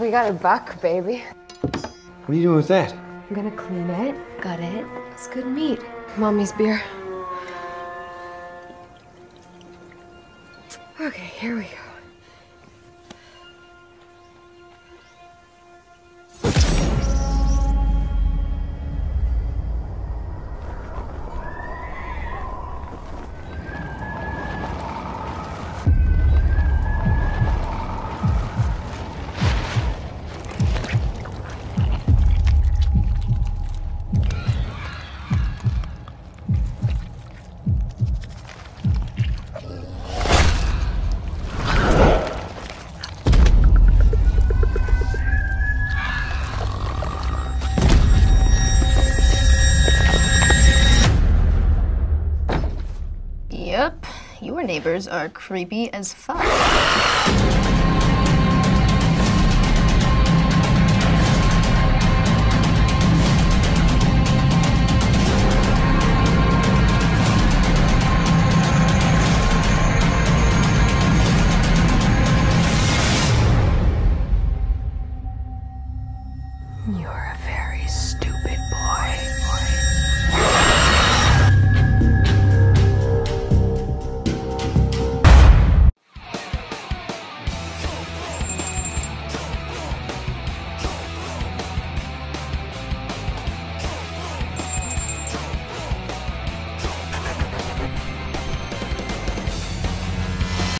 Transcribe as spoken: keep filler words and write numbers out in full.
We got a buck, baby. What are you doing with that? I'm gonna clean it, gut it. It's good meat. Mommy's beer. Okay, here we go. Your neighbors are creepy as fuck.